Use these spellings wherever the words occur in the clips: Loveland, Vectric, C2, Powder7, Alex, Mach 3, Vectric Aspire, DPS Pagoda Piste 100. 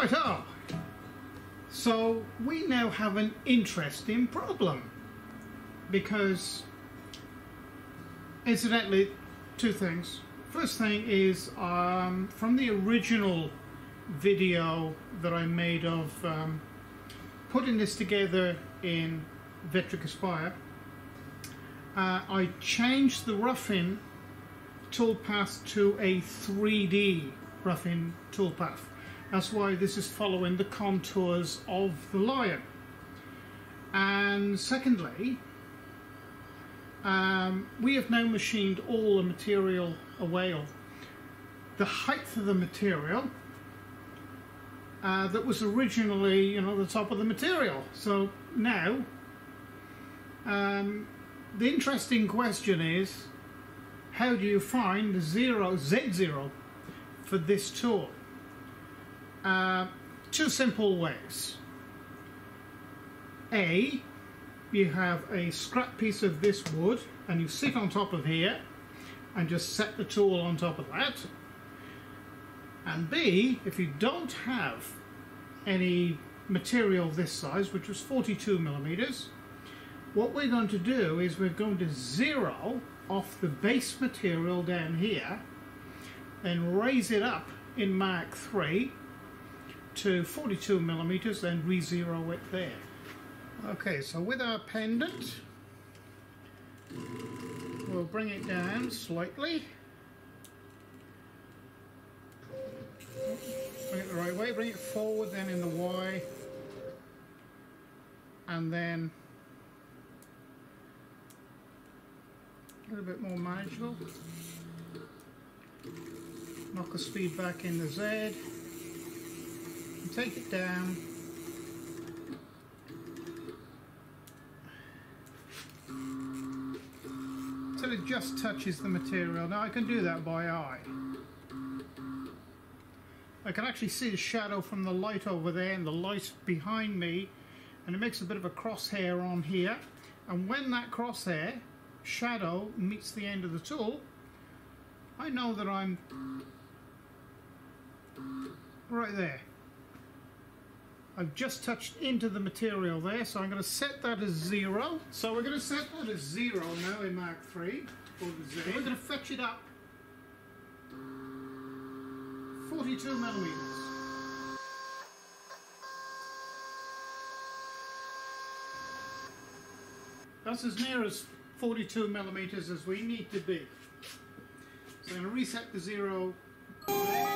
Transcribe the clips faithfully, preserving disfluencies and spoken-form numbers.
Righto! So we now have an interesting problem, because incidentally, two things. First thing is, um, from the original video that I made of um, putting this together in Vectric Aspire, uh, I changed the roughing toolpath to a three D roughing toolpath. That's why this is following the contours of the lion. And secondly, um, we have now machined all the material away, or the height of the material uh, that was originally, you know, the top of the material. So now, um, the interesting question is, how do you find the zero, Z zero for this tool? Uh, two simple ways. A, you have a scrap piece of this wood and you sit on top of here and just set the tool on top of that. And B, if you don't have any material this size, which was forty-two millimeters, what we're going to do is we're going to zero off the base material down here and raise it up in Mach three to forty-two millimeters, then re-zero it there. Okay, so with our pendant, we'll bring it down slightly. Bring it the right way, bring it forward, then in the Y, and then a little bit more manageable. Knock the speed back in the Z. Take it down. Till it just touches the material. Now I can do that by eye. I can actually see the shadow from the light over there and the light behind me, and it makes a bit of a crosshair on here, and when that crosshair shadow meets the end of the tool, I know that I'm right there. I've just touched into the material there, so I'm going to set that as zero. So we're going to set that as zero now in Mach three. So we're going to fetch it up forty-two millimeters. That's as near as forty-two millimeters as we need to be. So I'm going to reset the zero there.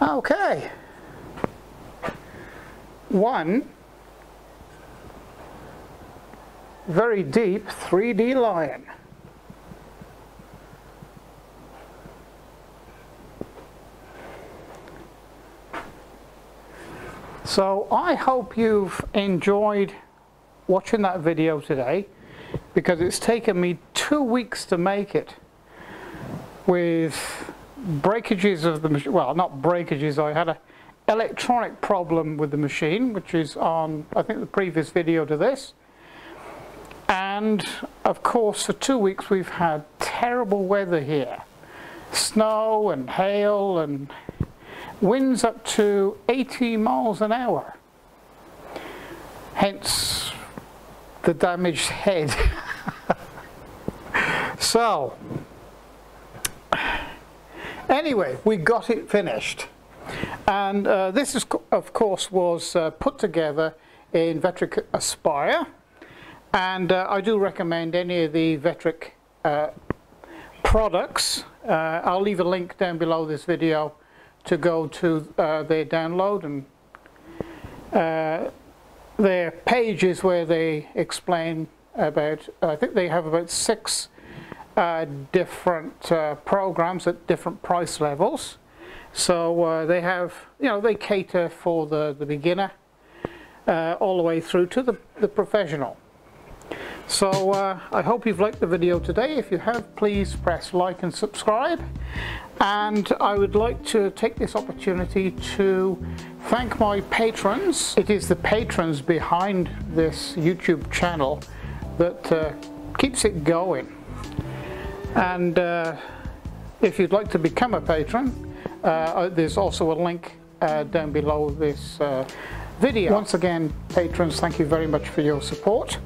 Okay. One very deep three D line. So I hope you've enjoyed watching that video today, because it's taken me two weeks to make it with breakages of the machine. Well, not breakages, I had an electronic problem with the machine, which is on, I think, the previous video to this. And of course for two weeks we've had terrible weather here. Snow and hail and winds up to eighty miles an hour. Hence the damaged head. So, anyway, we got it finished. And uh, this is, of course, was uh, put together in Vectric Aspire. And uh, I do recommend any of the Vectric uh, products. Uh, I'll leave a link down below this video to go to uh, their download and uh, their pages where they explain about, I think they have about six uh, different uh, programs at different price levels. So uh, they have, you know, they cater for the, the beginner uh, all the way through to the, the professional. So uh, I hope you've liked the video today. If you have, please press like and subscribe. And I would like to take this opportunity to thank my patrons. It is the patrons behind this YouTube channel that uh, keeps it going. And uh, if you'd like to become a patron, uh, there's also a link uh, down below this uh, video. Once again, patrons, thank you very much for your support.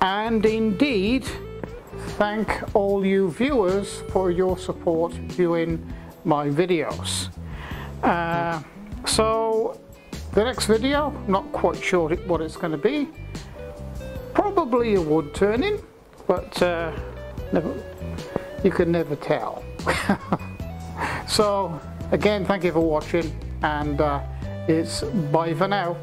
And indeed, thank all you viewers for your support viewing my videos. Uh, so, the next video, not quite sure what it's going to be. Probably a wood turning, but uh, never, you can never tell. So, again, thank you for watching, and uh, it's bye for now.